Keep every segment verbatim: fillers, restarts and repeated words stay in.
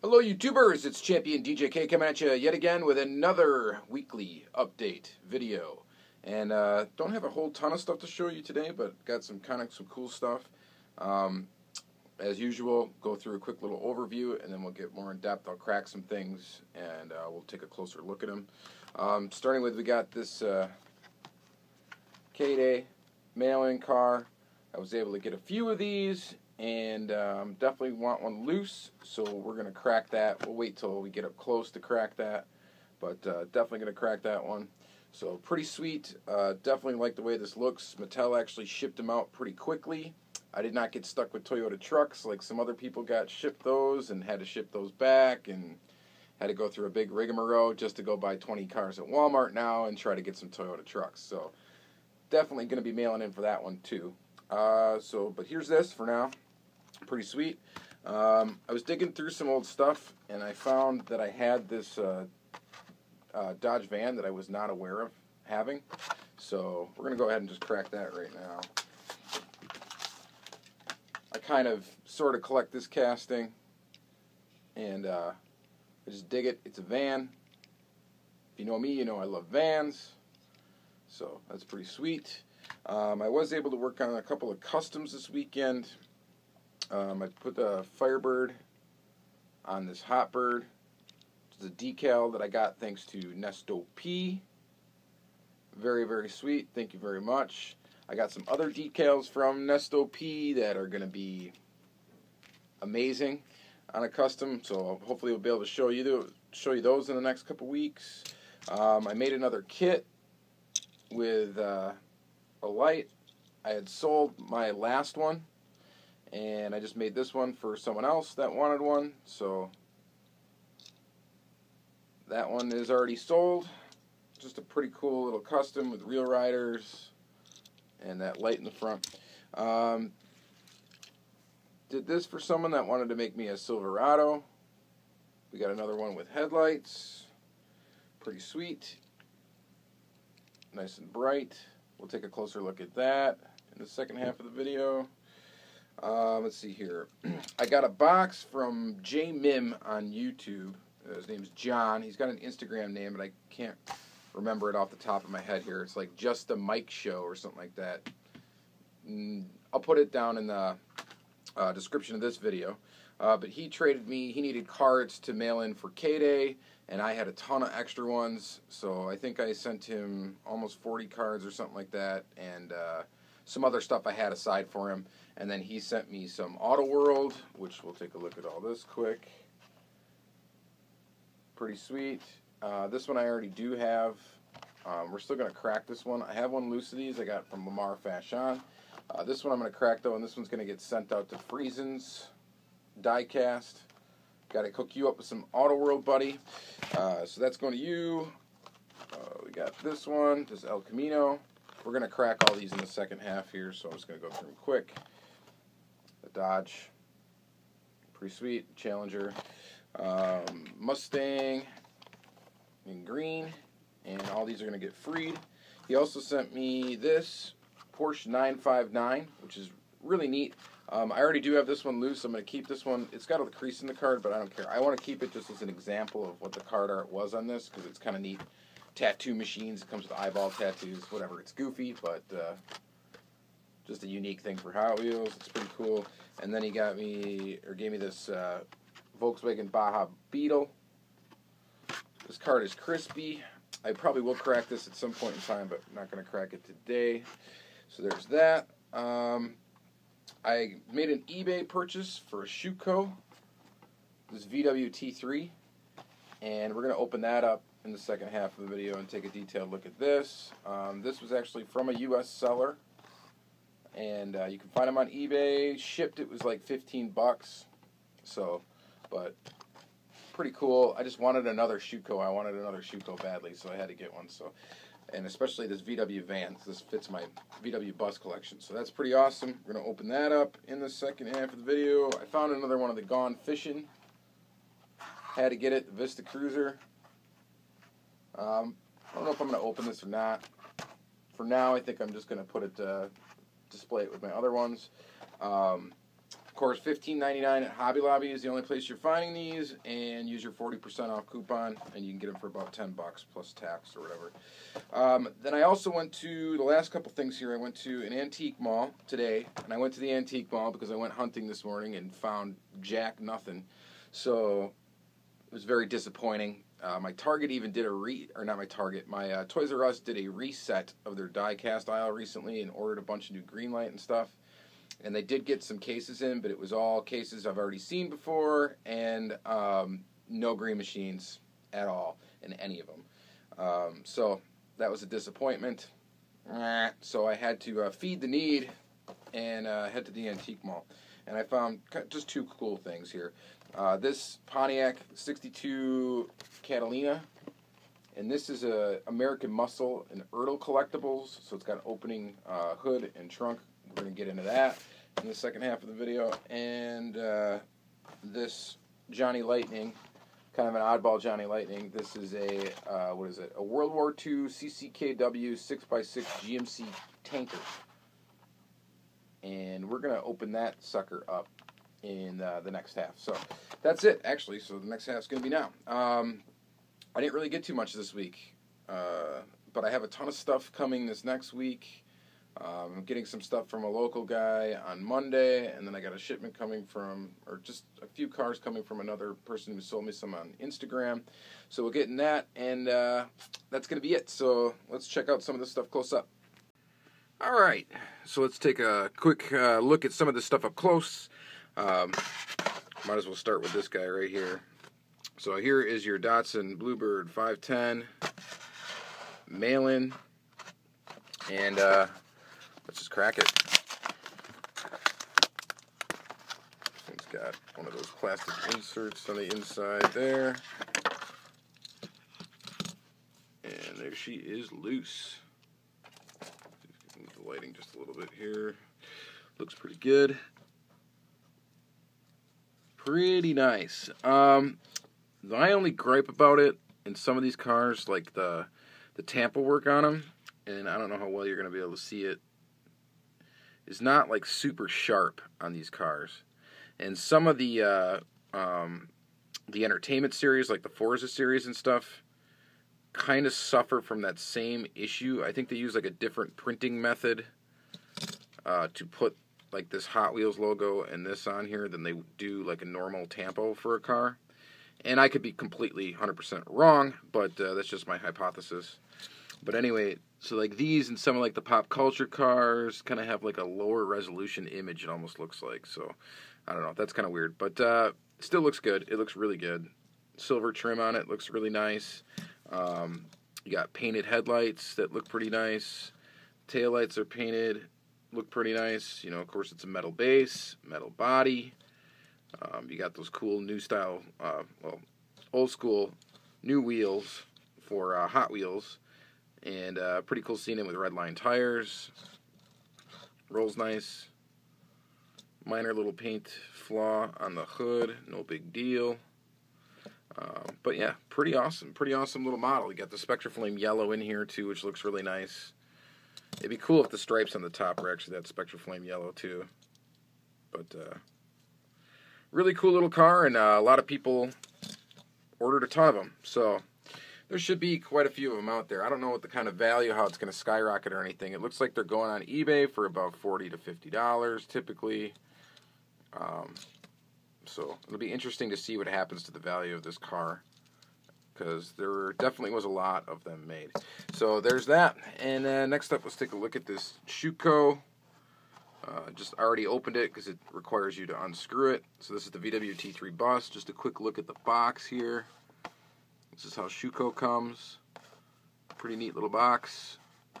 Hello YouTubers, it's Champion D J K coming at you yet again with another weekly update video. And uh, don't have a whole ton of stuff to show you today, but got some kind of some cool stuff. Um, as usual, go through a quick little overview and then we'll get more in depth. I'll crack some things and uh, we'll take a closer look at them. Um, starting with, we got this uh, K-Day mail-in car. I was able to get a few of these. And um, definitely want one loose, so we're going to crack that. We'll wait till we get up close to crack that, but uh, definitely going to crack that one. So pretty sweet. Uh, definitely like the way this looks. Mattel actually shipped them out pretty quickly. I did not get stuck with Toyota trucks like some other people got shipped those and had to ship those back and had to go through a big rigmarole just to go buy twenty cars at Walmart now and try to get some Toyota trucks. So definitely going to be mailing in for that one too. Uh, so, but here's this for now. Pretty sweet. Um, I was digging through some old stuff, and I found that I had this uh, uh, Dodge van that I was not aware of having. So we're going to go ahead and just crack that right now. I kind of sort of collect this casting, and uh, I just dig it. It's a van. If you know me, you know I love vans. So that's pretty sweet. Um, I was able to work on a couple of customs this weekend. Um, I put the Firebird on this Hotbird. It's a decal that I got thanks to Nesto P. Very, very sweet. Thank you very much. I got some other decals from Nesto P that are going to be amazing on a custom. So hopefully we'll be able to show you the, show you those in the next couple weeks. Um, I made another kit with uh, a light. I had sold my last one. And I just made this one for someone else that wanted one, so that one is already sold. Just a pretty cool little custom with real riders and that light in the front. Um, did this for someone that wanted to make me a Silverado. We got another one with headlights. Pretty sweet. Nice and bright. We'll take a closer look at that in the second half of the video. Uh, let's see here. I got a box from J Mim on YouTube. Uh, his name's John. He's got an Instagram name, but I can't remember it off the top of my head here. It's like justamicshw or something like that. Mm, I'll put it down in the uh, description of this video. Uh, but he traded me. He needed cards to mail in for K-Day, and I had a ton of extra ones. So I think I sent him almost forty cards or something like that, and uh, some other stuff I had aside for him. And then he sent me some Auto World, which we'll take a look at all this quick. Pretty sweet. Uh, this one I already do have. Um, we're still going to crack this one. I have one loose of these I got from Lamar Fashon. Uh, this one I'm going to crack, though, and this one's going to get sent out to Friesen's Diecast. Got to hook you up with some Auto World, buddy. Uh, so that's going to you. Uh, we got this one, this El Camino. We're going to crack all these in the second half here, so I'm just going to go through them quick. The Dodge, pretty sweet. Challenger, um, Mustang in green, and all these are going to get freed. He also sent me this Porsche nine five nine, which is really neat. Um, I already do have this one loose. I'm going to keep this one. It's got a crease in the card, but I don't care. I want to keep it just as an example of what the card art was on this because it's kind of neat. Tattoo machines. It comes with eyeball tattoos. Whatever. It's goofy, but uh, just a unique thing for Hot Wheels. It's pretty cool. And then he got me, or gave me this uh, Volkswagen Baja Beetle. This card is crispy. I probably will crack this at some point in time, but I'm not going to crack it today. So there's that. Um, I made an eBay purchase for a Schuco. This V W T three. And we're going to open that up in the second half of the video and take a detailed look at this. Um, this was actually from a U S seller, and uh, you can find them on eBay. Shipped, it was like fifteen bucks. So, but pretty cool. I just wanted another Schuco. I wanted another Schuco badly, so I had to get one. So, and especially this V W van. This fits my V W bus collection. So that's pretty awesome. We're gonna open that up in the second half of the video. I found another one of the Gone Fishing. Had to get it. The Vista Cruiser. Um, I don't know if I'm going to open this or not. For now, I think I'm just going to put it, uh, display it with my other ones. Um, course, fifteen ninety-nine at Hobby Lobby is the only place you're finding these, and use your forty percent off coupon, and you can get them for about ten bucks plus tax or whatever. Um, then I also went to, the last couple things here, I went to an antique mall today, and I went to the antique mall because I went hunting this morning and found jack nothing, so it was very disappointing. Uh, my Target even did a re, or not my Target, my uh, Toys R Us did a reset of their die-cast aisle recently and ordered a bunch of new green light and stuff. And they did get some cases in, but it was all cases I've already seen before, and um, no green machines at all in any of them. Um, so that was a disappointment. So I had to uh, feed the need and uh, head to the antique mall. And I found just two cool things here. Uh, this Pontiac sixty-two Catalina, and this is a American Muscle and Ertl collectibles, so it's got an opening uh, hood and trunk. We're going to get into that in the second half of the video. And uh, this Johnny Lightning, kind of an oddball Johnny Lightning. This is a, uh, what is it, a World War Two C C K W six by six G M C tanker. And we're going to open that sucker up in uh, the next half. So that's it, actually. So the next half is going to be now. Um, I didn't really get too much this week, uh, but I have a ton of stuff coming this next week. Um, I'm getting some stuff from a local guy on Monday, and then I got a shipment coming from, or just a few cars coming from another person who sold me some on Instagram. So we're getting that, and uh, that's going to be it. So let's check out some of this stuff close up. All right, so let's take a quick uh, look at some of this stuff up close. Um, might as well start with this guy right here. So here is your Datsun Bluebird five ten mail-in, and uh, let's just crack it. This thing's got one of those plastic inserts on the inside there. And there she is loose. Move the lighting just a little bit here. Looks pretty good. Pretty nice. Um, my only gripe about it, in some of these cars, like the, the tamper work on them, and I don't know how well you're going to be able to see it, is not like super sharp on these cars. And some of the uh, um, the entertainment series, like the Forza series and stuff, kind of suffer from that same issue. I think they use like a different printing method uh, to put like this Hot Wheels logo and this on here than they do like a normal tampo for a car. And I could be completely one hundred percent wrong, but uh, that's just my hypothesis. But anyway, so like these and some of like the pop culture cars kind of have like a lower resolution image, it almost looks like. So I don't know, that's kind of weird, but uh, it still looks good. It looks really good. Silver trim on it looks really nice. Um, you got painted headlights that look pretty nice. Taillights are painted, look pretty nice. You know, of course it's a metal base, metal body. Um, you got those cool new style, uh, well, old school new wheels for uh, Hot Wheels. And uh, pretty cool seeing it with red line tires. Rolls nice. Minor little paint flaw on the hood, no big deal. Uh, but yeah, pretty awesome. Pretty awesome little model. You got the Spectra Flame yellow in here too, which looks really nice. It'd be cool if the stripes on the top were actually that Spectra Flame yellow too. But uh, really cool little car, and uh, a lot of people ordered a ton of them. So there should be quite a few of them out there. I don't know what the kind of value, how it's going to skyrocket or anything. It looks like they're going on eBay for about forty to fifty dollars typically. Um, so it'll be interesting to see what happens to the value of this car, because there definitely was a lot of them made. So there's that. And uh, next up, let's take a look at this Schuco. Uh, just already opened it because it requires you to unscrew it. So this is the V W T three bus. Just a quick look at the box here. This is how Schuco comes. Pretty neat little box.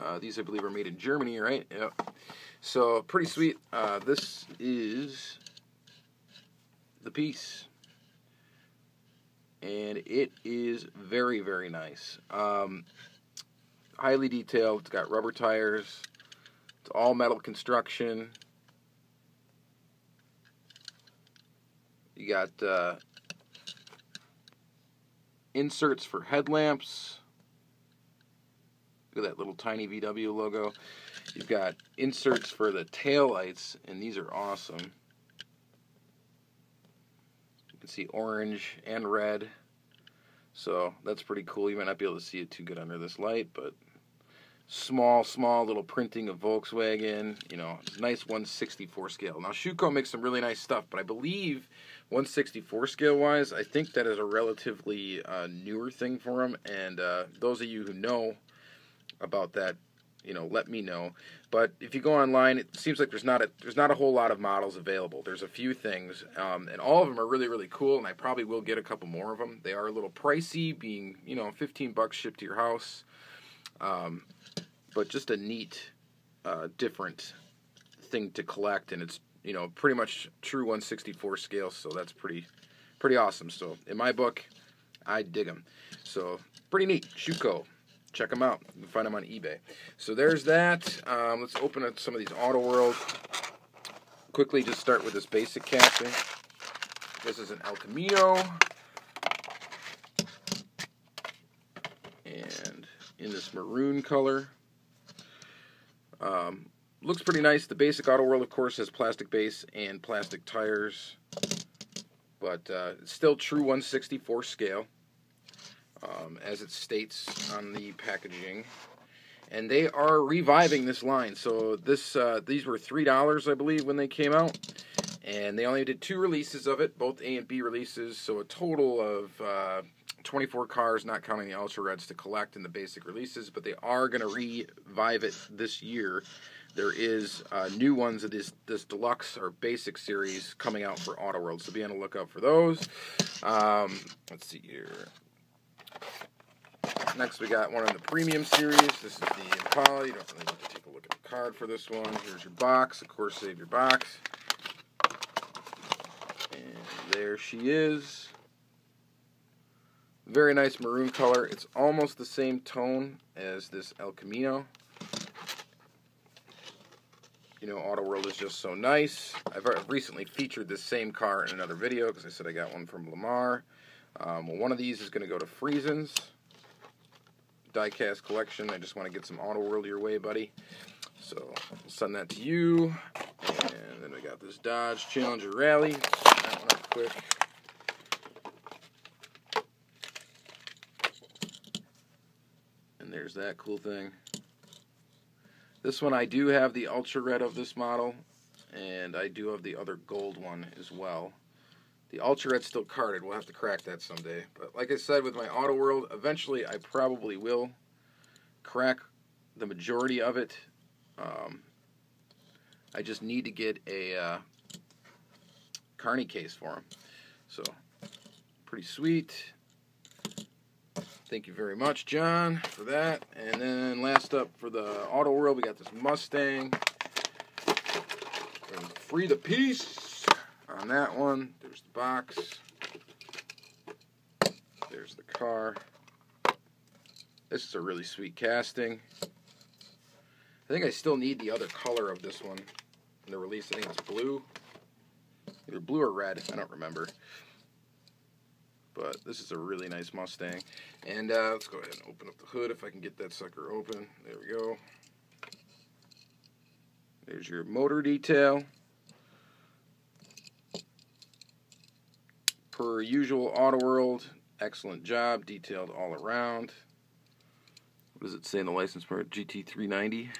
Uh, these, I believe, are made in Germany, right? Yep. So, pretty sweet. Uh, this is the piece. And it is very, very nice. Um, highly detailed. It's got rubber tires. It's all metal construction. You got Uh, inserts for headlamps. Look at that little tiny V W logo. You've got inserts for the taillights, and these are awesome. can see orange and red. So that's pretty cool. You might not be able to see it too good under this light, but small, small little printing of Volkswagen. You know, it's a nice one sixty-four scale. Now, Schuco makes some really nice stuff, but I believe one sixty-four scale-wise, I think that is a relatively uh, newer thing for them. And uh, those of you who know about that, you know, let me know. But if you go online, it seems like there's not a there's not a whole lot of models available. There's a few things, um, and all of them are really, really cool, and I probably will get a couple more of them. They are a little pricey, being, you know, fifteen bucks shipped to your house. Um, but just a neat, uh, different thing to collect, and it's, you know, pretty much true one sixty-four scale, so that's pretty, pretty awesome. So in my book, I dig them. So pretty neat. Schuco. Check them out. You can find them on eBay. So there's that. Um, let's open up some of these Auto World. Quickly just start with this basic casting. This is an El Camino. And in this maroon color. Um, looks pretty nice. The basic Auto World, of course, has plastic base and plastic tires. But uh, it's still true one sixty-four scale. Um, as it states on the packaging, and they are reviving this line. So this uh, these were three dollars, I believe, when they came out, and they only did two releases of it, both A and B releases, so a total of uh, twenty-four cars, not counting the Ultra Reds, to collect in the basic releases, but they are going to revive it this year. There is uh, new ones of this, this deluxe or basic series coming out for Auto World, so be on the lookout for those. Um, let's see here. Next, we got one in the premium series. This is the Impala. You don't really need to take a look at the card for this one. Here's your box. Of course, save your box. And there she is. Very nice maroon color. It's almost the same tone as this El Camino. You know, Auto World is just so nice. I've recently featured this same car in another video because I said I got one from Lamar. Um, well, one of these is going to go to Friesen's Diecast collection. I just want to get some Auto World your way, buddy. So I'll send that to you. And then we got this Dodge Challenger Rally. That one up quick. And there's that cool thing. This one, I do have the Ultra Red of this model, and I do have the other gold one as well. The Ultra Red's still carded. We'll have to crack that someday. But like I said, with my Auto World, eventually I probably will crack the majority of it. Um, I just need to get a uh, carny case for them. So, pretty sweet. Thank you very much, John, for that. And then last up for the Auto World, we got this Mustang. And free the peace. On that one, there's the box, there's the car. This is a really sweet casting. I think I still need the other color of this one in the release. I think it's blue, either blue or red, I don't remember. But this is a really nice Mustang. And uh, let's go ahead and open up the hood if I can get that sucker open. There we go. There's your motor detail. Per usual, Auto World, excellent job, detailed all around. What does it say in the license plate? G T three ninety.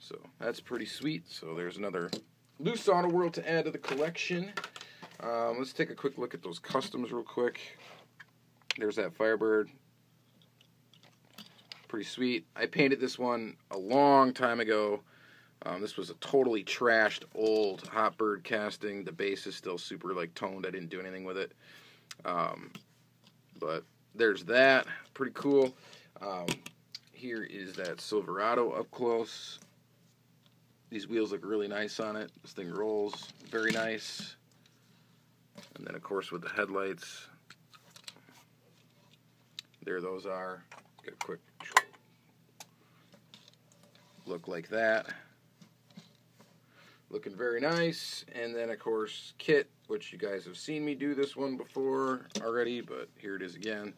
So that's pretty sweet. So there's another loose Auto World to add to the collection. Um, let's take a quick look at those customs real quick. There's that Firebird. Pretty sweet. I painted this one a long time ago. Um, this was a totally trashed old Hotbird casting. The base is still super like toned. I didn't do anything with it. Um, but there's that. Pretty cool. Um, here is that Silverado up close. These wheels look really nice on it. This thing rolls very nice. And then of course with the headlights. There those are. Get a quick look like that. Looking very nice. And then, of course, kit, which you guys have seen me do this one before already, but here it is again.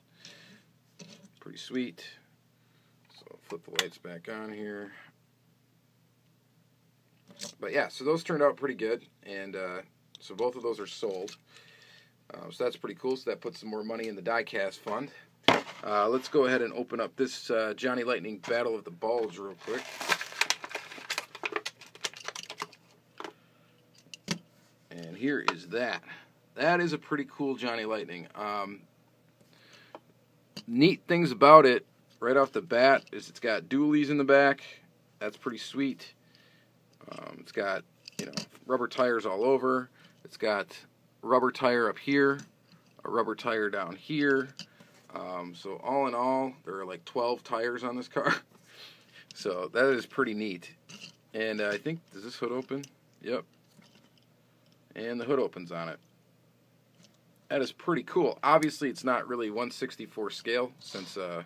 Pretty sweet. So I'll flip the lights back on here. But yeah, so those turned out pretty good. And uh, so both of those are sold. Um, so that's pretty cool. So that puts some more money in the diecast fund. Uh, let's go ahead and open up this uh, Johnny Lightning Battle of the Bulge real quick. And here is that. That is a pretty cool Johnny Lightning. Um, neat things about it right off the bat is it's got dualies in the back. That's pretty sweet. Um, it's got, you know, rubber tires all over. It's got rubber tire up here, a rubber tire down here. Um, so all in all, there are like twelve tires on this car. So that is pretty neat. And uh, I think, does this hood open? Yep. And the hood opens on it. That is pretty cool. Obviously, it's not really one sixty-fourth scale since uh,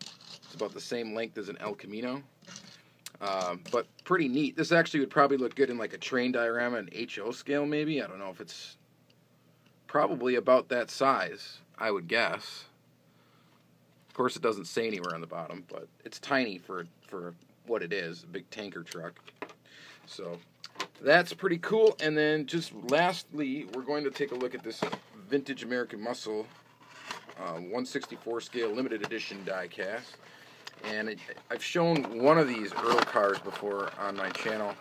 it's about the same length as an El Camino. Um, but pretty neat. This actually would probably look good in like a train diorama, an H O scale maybe. I don't know if it's probably about that size, I would guess. Of course, it doesn't say anywhere on the bottom, but it's tiny for, for what it is, a big tanker truck. So that's pretty cool. And then just lastly, we're going to take a look at this vintage American Muscle um, one sixty-fourth scale limited edition diecast. And it, I've shown one of these Ertl cars before on my channel.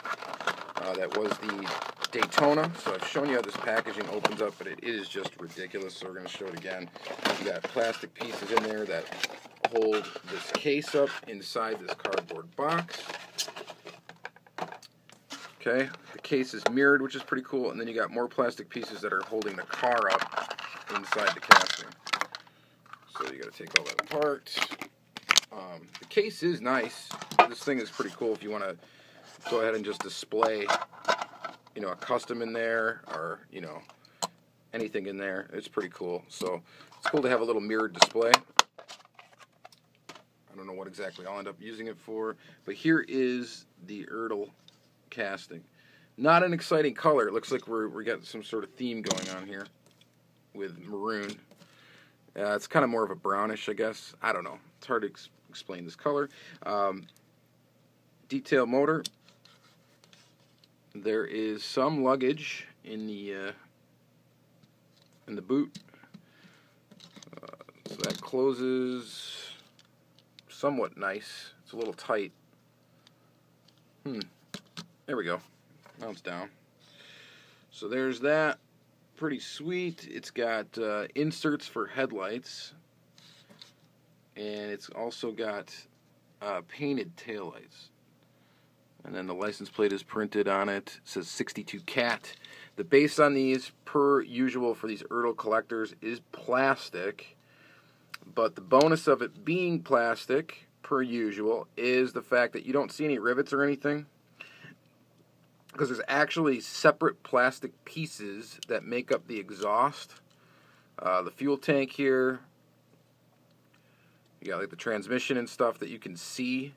Uh, that was the Daytona. So I've shown you how this packaging opens up, but it, it is just ridiculous. So we're going to show it again. You got plastic pieces in there that hold this case up inside this cardboard box. Okay, the case is mirrored, which is pretty cool. And then you got more plastic pieces that are holding the car up inside the casting. So you got to take all that apart. Um, the case is nice. This thing is pretty cool if you want to go ahead and just display, you know, a custom in there or, you know, anything in there. It's pretty cool. So it's cool to have a little mirrored display. I don't know what exactly I'll end up using it for, but here is the Ertl casting. Not an exciting color. It looks like we're, we're getting some sort of theme going on here with maroon. Uh, it's kind of more of a brownish, I guess. I don't know. It's hard to ex explain this color. Um, detail motor. There is some luggage in the uh, in the boot. Uh, so that closes somewhat nice. It's a little tight. Hmm. There we go. Now it's down. So there's that. Pretty sweet. It's got uh, inserts for headlights, and it's also got uh, painted taillights. And then the license plate is printed on it. It says sixty-two cat. The base on these, per usual for these Ertl collectors, is plastic, but the bonus of it being plastic, per usual, is the fact that you don't see any rivets or anything, because there's actually separate plastic pieces that make up the exhaust. Uh, the fuel tank here. You got like the transmission and stuff that you can see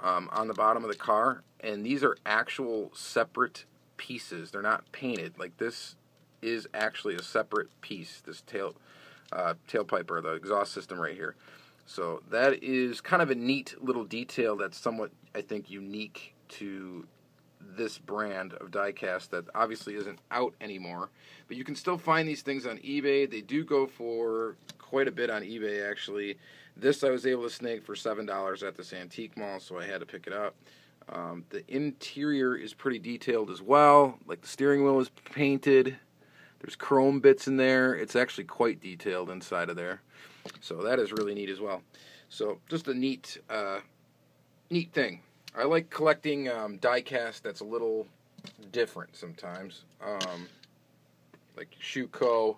um, on the bottom of the car. And these are actual separate pieces. They're not painted. Like this is actually a separate piece. This tail uh, tailpipe or the exhaust system right here. So that is kind of a neat little detail that's somewhat, I think, unique to this brand of diecast that obviously isn't out anymore, but you can still find these things on eBay. They do go for quite a bit on eBay, actually. This I was able to snag for seven dollars at this antique mall, so I had to pick it up. Um, the interior is pretty detailed as well. Like the steering wheel is painted. There's chrome bits in there. It's actually quite detailed inside of there, so that is really neat as well. So just a neat, uh, neat thing. I like collecting um, diecast that's a little different sometimes, um, like Schuco.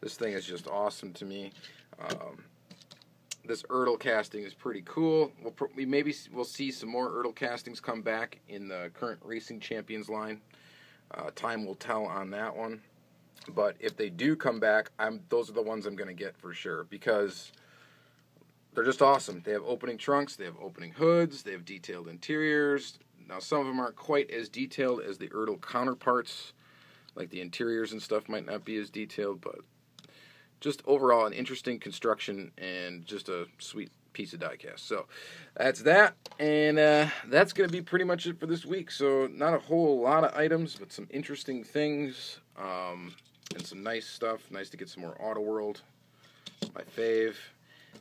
This thing is just awesome to me. Um, this Ertl casting is pretty cool. We'll pr we maybe we'll see some more Ertl castings come back in the current Racing Champions line. Uh, time will tell on that one, but if they do come back, I'm those are the ones I'm going to get for sure, because they're just awesome. They have opening trunks, they have opening hoods, they have detailed interiors. Now some of them aren't quite as detailed as the Ertl counterparts, like the interiors and stuff might not be as detailed, but just overall an interesting construction and just a sweet piece of diecast. So that's that, and uh, that's going to be pretty much it for this week. So not a whole lot of items, but some interesting things. Um, and some nice stuff. Nice to get some more Auto World, my fave.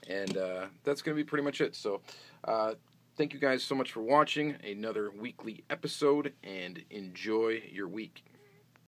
And uh, that's going to be pretty much it. So uh, thank you guys so much for watching another weekly episode, and enjoy your week.